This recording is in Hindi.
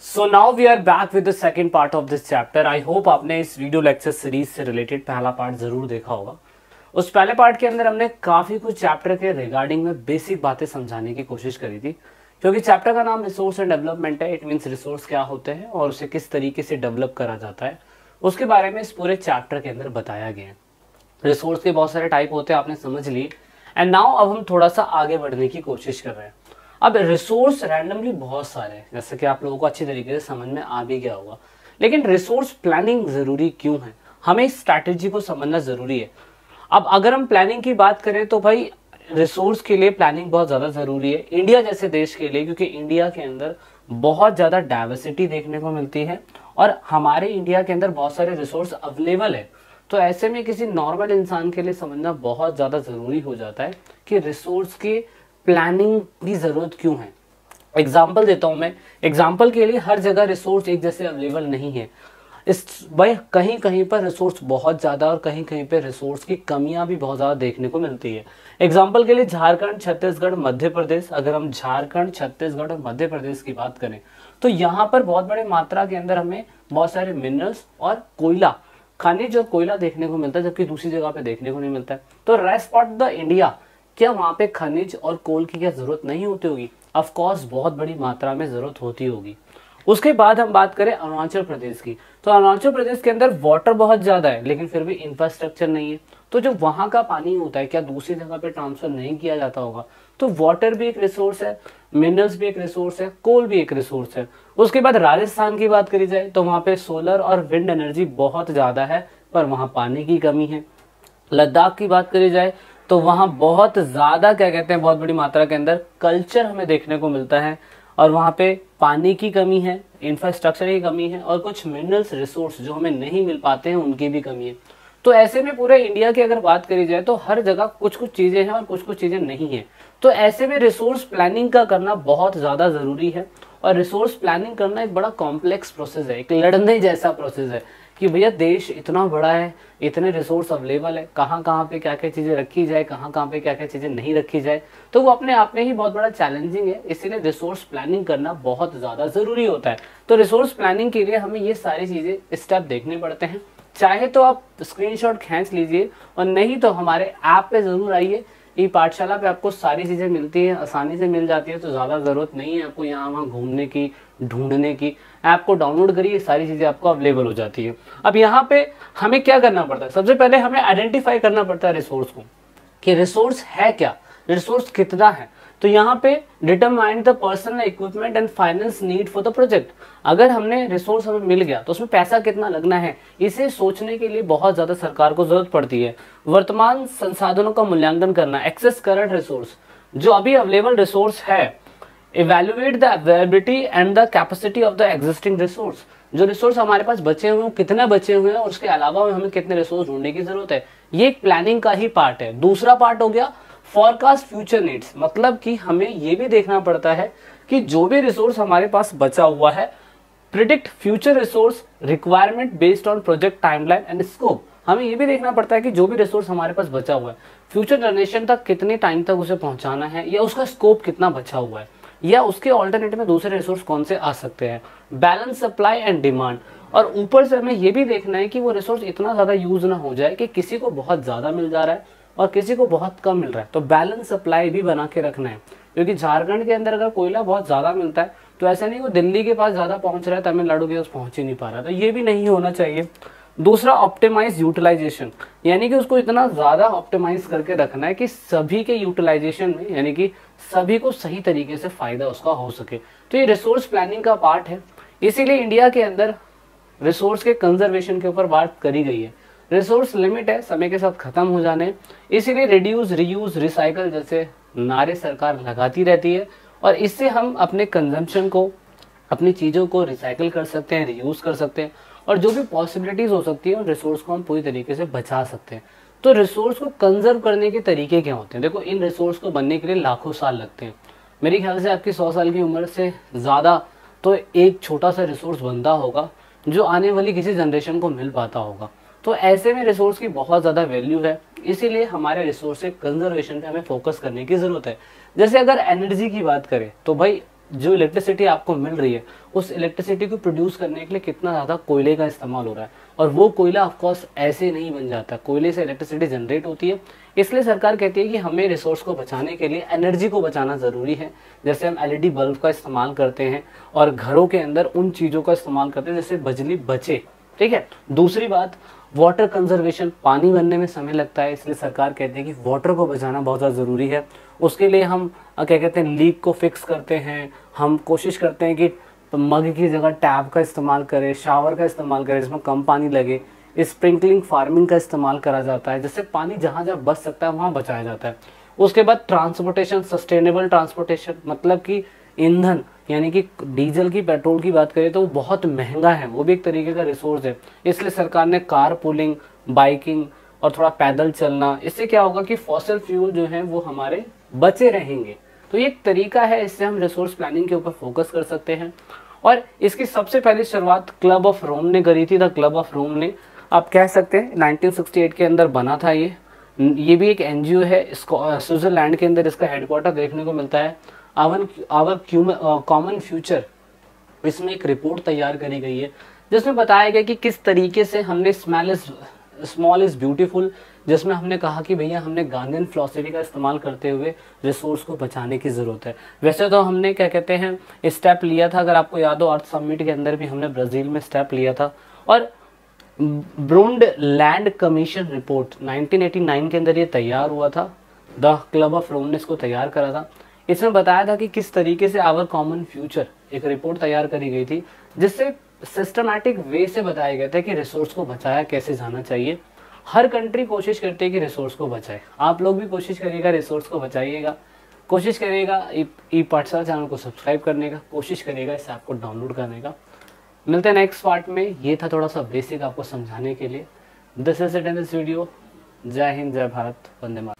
So now we are back with the second part of this chapter. I hope आपने इस वीडियो लेक्चर सीरीज से रिलेटेड पहला पार्ट जरूर देखा होगा। उस पहले पार्ट के अंदर हमने काफ़ी कुछ चैप्टर के रिगार्डिंग में बेसिक बातें समझाने की कोशिश करी थी, क्योंकि चैप्टर का नाम रिसोर्स एंड डेवलपमेंट है। इट मीन्स रिसोर्स क्या होते हैं और उसे किस तरीके से डेवलप करा जाता है, उसके बारे में इस पूरे चैप्टर के अंदर बताया गया है। रिसोर्स के बहुत सारे टाइप होते हैं, आपने समझ लिए। एंड नाउ अब हम थोड़ा सा आगे बढ़ने की कोशिश कर रहे हैं। अब रिसोर्स रैंडमली बहुत सारे हैं, जैसे कि आप लोगों को अच्छी तरीके से समझ में आ भी गया होगा। लेकिन रिसोर्स प्लानिंग ज़रूरी क्यों है, हमें इस स्ट्रैटेजी को समझना ज़रूरी है। अब अगर हम प्लानिंग की बात करें तो भाई रिसोर्स के लिए प्लानिंग बहुत ज़्यादा ज़रूरी है इंडिया जैसे देश के लिए, क्योंकि इंडिया के अंदर बहुत ज़्यादा डाइवर्सिटी देखने को मिलती है और हमारे इंडिया के अंदर बहुत सारे रिसोर्स अवेलेबल है। तो ऐसे में किसी नॉर्मल इंसान के लिए समझना बहुत ज़्यादा ज़रूरी हो जाता है कि रिसोर्स की प्लानिंग की ज़रूरत क्यों है। एग्जाम्पल देता हूँ मैं। एग्जाम्पल के लिए हर जगह रिसोर्स एक जैसे अवेलेबल नहीं है। इस भाई कहीं कहीं पर रिसोर्स बहुत ज़्यादा और कहीं कहीं पर रिसोर्स की कमियां भी बहुत ज़्यादा देखने को मिलती है। एग्जाम्पल के लिए झारखंड, छत्तीसगढ़, मध्य प्रदेश। अगर हम झारखंड, छत्तीसगढ़ और मध्य प्रदेश की बात करें तो यहाँ पर बहुत बड़ी मात्रा के अंदर हमें बहुत सारे मिनरल्स और कोयला, खनिज और कोयला देखने को मिलता है, जबकि दूसरी जगह पे देखने को नहीं मिलता है। तो रेस्ट ऑफ द इंडिया क्या वहाँ पे खनिज और कोल की क्या ज़रूरत नहीं होती होगी? ऑफ कोर्स बहुत बड़ी मात्रा में ज़रूरत होती होगी। उसके बाद हम बात करें अरुणाचल प्रदेश की, तो अरुणाचल प्रदेश के अंदर वाटर बहुत ज़्यादा है लेकिन फिर भी इंफ्रास्ट्रक्चर नहीं है। तो जो वहाँ का पानी होता है क्या दूसरी जगह पर ट्रांसफ़र नहीं किया जाता होगा? तो वाटर भी एक रिसोर्स है, मिनरल्स भी एक रिसोर्स है, कोल भी एक रिसोर्स है। उसके बाद राजस्थान की बात करी जाए तो वहाँ पे सोलर और विंड एनर्जी बहुत ज़्यादा है, पर वहाँ पानी की कमी है। लद्दाख की बात करी जाए तो वहाँ बहुत ज़्यादा क्या कहते हैं बहुत बड़ी मात्रा के अंदर कल्चर हमें देखने को मिलता है और वहाँ पे पानी की कमी है, इंफ्रास्ट्रक्चर की कमी है और कुछ मिनरल्स रिसोर्स जो हमें नहीं मिल पाते हैं उनकी भी कमी है। तो ऐसे में पूरे इंडिया की अगर बात करी जाए तो हर जगह कुछ कुछ चीज़ें हैं और कुछ कुछ चीज़ें नहीं हैं। तो ऐसे में रिसोर्स प्लानिंग का करना बहुत ज़्यादा ज़रूरी है। और रिसोर्स प्लानिंग करना एक बड़ा कॉम्प्लेक्स प्रोसेस है, एक लड़ने जैसा प्रोसेस है कि भैया देश इतना बड़ा है, इतने रिसोर्स अवेलेबल है, कहाँ कहाँ पे क्या क्या चीज़ें रखी जाए, कहाँ कहाँ पे क्या क्या चीज़ें नहीं रखी जाए। तो वो अपने आप में ही बहुत बड़ा चैलेंजिंग है, इसीलिए रिसोर्स प्लानिंग करना बहुत ज़्यादा ज़रूरी होता है। तो रिसोर्स प्लानिंग के लिए हमें ये सारी चीज़ें स्टेप देखने पड़ते हैं। चाहे तो आप स्क्रीनशॉट खींच लीजिए और नहीं तो हमारे ऐप पे ज़रूर आइए। ई पाठशाला पे आपको सारी चीज़ें मिलती हैं, आसानी से मिल जाती है, तो ज़्यादा ज़रूरत नहीं है आपको यहाँ वहाँ घूमने की, ढूंढने की। ऐप को डाउनलोड करिए, सारी चीज़ें आपको अवेलेबल हो जाती है। अब यहाँ पे हमें क्या करना पड़ता है? सबसे पहले हमें आइडेंटिफाई करना पड़ता है रिसोर्स को कि रिसोर्स है क्या, रिसोर्स कितना है। तो यहाँ पे determine the personal equipment and finance need for the project. अगर हमने रिसोर्स हमें मिल गया तो उसमें पैसा कितना लगना है, इसे सोचने के लिए बहुत ज़्यादा सरकार को ज़रूरत पड़ती है। वर्तमान संसाधनों का मूल्यांकन करना, एक्सेस करंट रिसोर्स, जो अभी अवेलेबल रिसोर्स है। Evaluate the availability and the capacity of the existing resource, जो रिसोर्स हमारे पास बचे हुए हैं कितने बचे हुए हैं और उसके अलावा हमें कितने रिसोर्स ढूंढने की ज़रूरत है। ये एक प्लानिंग का ही पार्ट है। दूसरा पार्ट हो गया फॉरकास्ट फ्यूचर नीड्स, मतलब कि हमें ये भी देखना पड़ता है कि जो भी रिसोर्स हमारे पास बचा हुआ है, predict future resource requirement based on project timeline and scope. हमें ये भी देखना पड़ता है कि जो भी रिसोर्स हमारे पास बचा हुआ है फ्यूचर जनरेशन तक कितने टाइम तक उसे पहुंचाना है, या उसका स्कोप कितना बचा हुआ है, या उसके ऑल्टरनेट में दूसरे रिसोर्स कौन से आ सकते हैं। बैलेंस सप्लाई एंड डिमांड, और ऊपर से हमें ये भी देखना है कि वो रिसोर्स इतना ज़्यादा यूज़ ना हो जाए कि किसी को बहुत ज़्यादा मिल जा रहा है और किसी को बहुत कम मिल रहा है। तो बैलेंस सप्लाई भी बना के रखना है, क्योंकि झारखंड के अंदर अगर कोयला बहुत ज़्यादा मिलता है तो ऐसा नहीं वो दिल्ली के पास ज़्यादा पहुंच रहा है, तमिलनाडु के पास पहुंच ही नहीं पा रहा, तो ये भी नहीं होना चाहिए। दूसरा ऑप्टिमाइज यूटिलाइजेशन, यानी कि उसको इतना ज़्यादा ऑप्टिमाइज करके रखना है कि सभी के यूटिलाइजेशन में, यानी कि सभी को सही तरीके से फ़ायदा उसका हो सके। तो ये रिसोर्स प्लानिंग का पार्ट है। इसीलिए इंडिया के अंदर रिसोर्स के कंजर्वेशन के ऊपर बात करी गई है। रिसोर्स लिमिट है, समय के साथ खत्म हो जाने, इसीलिए रिड्यूस, रीयूज, रिसाइकल जैसे नारे सरकार लगाती रहती है। और इससे हम अपने कंजम्पशन को, अपनी चीज़ों को रिसाइकल कर सकते हैं, रीयूज कर सकते हैं और जो भी पॉसिबिलिटीज़ हो सकती है उन रिसोर्स को हम पूरी तरीके से बचा सकते हैं। तो रिसोर्स को कंजर्व करने के तरीके क्या होते हैं? देखो, इन रिसोर्स को बनने के लिए लाखों साल लगते हैं। मेरे ख्याल से आपकी 100 साल की उम्र से ज़्यादा तो एक छोटा सा रिसोर्स बनता होगा जो आने वाली किसी जनरेशन को मिल पाता होगा। तो ऐसे में रिसोर्स की बहुत ज़्यादा वैल्यू है, इसीलिए हमारे रिसोर्स के कंजर्वेशन पे हमें फोकस करने की ज़रूरत है। जैसे अगर एनर्जी की बात करें तो भाई जो इलेक्ट्रिसिटी आपको मिल रही है उस इलेक्ट्रिसिटी को प्रोड्यूस करने के लिए कितना ज़्यादा कोयले का इस्तेमाल हो रहा है, और वो कोयला ऑफकोर्स ऐसे नहीं बन जाता, कोयले से इलेक्ट्रिसिटी जनरेट होती है। इसलिए सरकार कहती है कि हमें रिसोर्स को बचाने के लिए एनर्जी को बचाना ज़रूरी है। जैसे हम LED बल्ब का इस्तेमाल करते हैं और घरों के अंदर उन चीज़ों का इस्तेमाल करते हैं जैसे बिजली बचे, ठीक है। दूसरी बात, वाटर कंजर्वेशन, पानी बनने में समय लगता है, इसलिए सरकार कहती है कि वाटर को बचाना बहुत ज़्यादा ज़रूरी है। उसके लिए हम क्या कहते हैं, लीक को फिक्स करते हैं, हम कोशिश करते हैं कि मग की जगह टैप का इस्तेमाल करें, शावर का इस्तेमाल करें जिसमें कम पानी लगे, स्प्रिंकलिंग फार्मिंग का इस्तेमाल करा जाता है, जिससे पानी जहाँ जहाँ बच सकता है वहाँ बचाया जाता है। उसके बाद ट्रांसपोर्टेशन, सस्टेनेबल ट्रांसपोर्टेशन, मतलब कि ईंधन, यानी कि डीजल की पेट्रोल की बात करें तो वो बहुत महंगा है, वो भी एक तरीके का रिसोर्स है। इसलिए सरकार ने कार पूलिंग, बाइकिंग और थोड़ा पैदल चलना, इससे क्या होगा कि फॉसिल फ्यूल जो है वो हमारे बचे रहेंगे। तो ये एक तरीका है, इससे हम रिसोर्स प्लानिंग के ऊपर फोकस कर सकते हैं। और इसकी सबसे पहली शुरुआत क्लब ऑफ रोम ने करी थी, द क्लब ऑफ रोम ने, आप कह सकते हैं 1968 के अंदर बना था। ये भी एक NGO है, इसको स्विट्जरलैंड के अंदर इसका हेडक्वार्टर देखने को मिलता है। आवर कॉमन फ्यूचर, इसमें एक रिपोर्ट तैयार करी गई है जिसमें बताया गया कि किस तरीके से हमने स्मॉल इज़ ब्यूटीफुल, जिसमें हमने कहा कि भैया हमने गांधीन फिलॉसफी का इस्तेमाल करते हुए रिसोर्स को बचाने की ज़रूरत है। वैसे तो हमने क्या कहते हैं स्टेप लिया था, अगर आपको याद हो अर्थ समिट के अंदर भी हमने ब्राज़ील में स्टेप लिया था। और ब्रूंडलैंड कमीशन रिपोर्ट 1989 के अंदर ये तैयार हुआ था, द क्लब ऑफ रोम ने इसको तैयार करा था। इसमें बताया था कि किस तरीके से आवर कॉमन फ्यूचर एक रिपोर्ट तैयार करी गई थी, जिससे सिस्टमैटिक वे से बताया गया था कि रिसोर्स को बचाया कैसे जाना चाहिए। हर कंट्री कोशिश करती है कि रिसोर्स को बचाए, आप लोग भी कोशिश करिएगा, रिसोर्स को बचाइएगा, कोशिश करिएगा ई-पाठशाला चैनल को सब्सक्राइब करने का, कोशिश करिएगा इस ऐप को डाउनलोड करने का। मिलते हैं नेक्स्ट पार्ट में। ये था थोड़ा सा बेसिक आपको समझाने के लिए। This is it in this video. जय हिंद, जय भारत, वंदे मातरम।